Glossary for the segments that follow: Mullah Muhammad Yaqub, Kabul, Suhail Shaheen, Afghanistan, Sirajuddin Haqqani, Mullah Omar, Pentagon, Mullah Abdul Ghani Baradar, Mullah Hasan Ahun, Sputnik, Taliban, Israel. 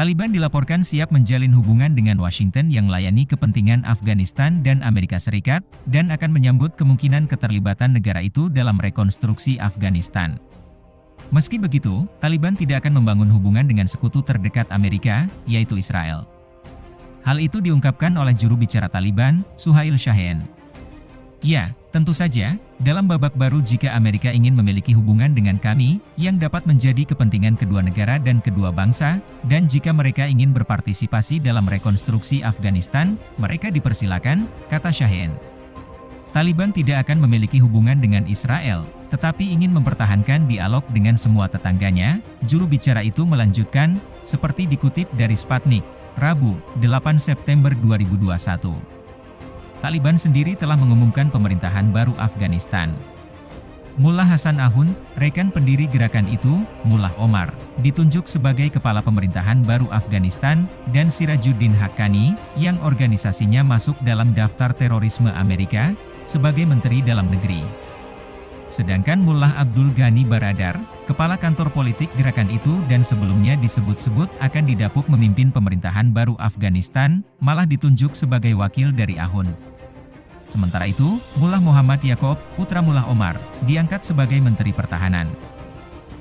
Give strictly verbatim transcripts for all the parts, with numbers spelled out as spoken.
Taliban dilaporkan siap menjalin hubungan dengan Washington yang melayani kepentingan Afghanistan dan Amerika Serikat, dan akan menyambut kemungkinan keterlibatan negara itu dalam rekonstruksi Afghanistan. Meski begitu, Taliban tidak akan membangun hubungan dengan sekutu terdekat Amerika, yaitu Israel. Hal itu diungkapkan oleh juru bicara Taliban, Suhail Shaheen. Ya, tentu saja, dalam babak baru jika Amerika ingin memiliki hubungan dengan kami, yang dapat menjadi kepentingan kedua negara dan kedua bangsa, dan jika mereka ingin berpartisipasi dalam rekonstruksi Afghanistan, mereka dipersilakan, kata Shaheen. Taliban tidak akan memiliki hubungan dengan Israel, tetapi ingin mempertahankan dialog dengan semua tetangganya, juru bicara itu melanjutkan, seperti dikutip dari Sputnik, Rabu, delapan September dua ribu dua puluh satu. Taliban sendiri telah mengumumkan pemerintahan baru Afghanistan. Mullah Hasan Ahun, rekan pendiri gerakan itu, Mullah Omar, ditunjuk sebagai kepala pemerintahan baru Afghanistan, dan Sirajuddin Haqqani, yang organisasinya masuk dalam daftar terorisme Amerika, sebagai menteri dalam negeri. Sedangkan Mullah Abdul Ghani Baradar, kepala kantor politik gerakan itu dan sebelumnya disebut-sebut akan didapuk memimpin pemerintahan baru Afghanistan, malah ditunjuk sebagai wakil dari Ahun. Sementara itu, Mullah Muhammad Yaqub, putra Mullah Omar, diangkat sebagai Menteri Pertahanan.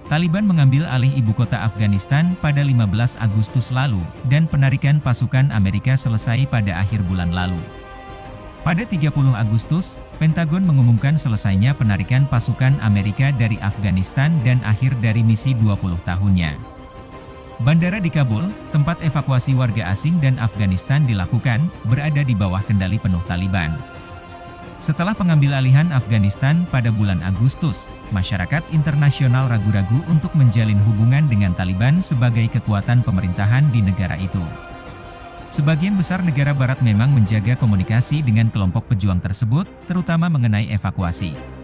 Taliban mengambil alih ibu kota Afghanistan pada lima belas Agustus lalu, dan penarikan pasukan Amerika selesai pada akhir bulan lalu. Pada tiga puluh Agustus, Pentagon mengumumkan selesainya penarikan pasukan Amerika dari Afghanistan dan akhir dari misi dua puluh tahunnya. Bandara di Kabul, tempat evakuasi warga asing dan Afghanistan dilakukan, berada di bawah kendali penuh Taliban. Setelah pengambilalihan Afghanistan pada bulan Agustus, masyarakat internasional ragu-ragu untuk menjalin hubungan dengan Taliban sebagai kekuatan pemerintahan di negara itu. Sebagian besar negara barat memang menjaga komunikasi dengan kelompok pejuang tersebut, terutama mengenai evakuasi.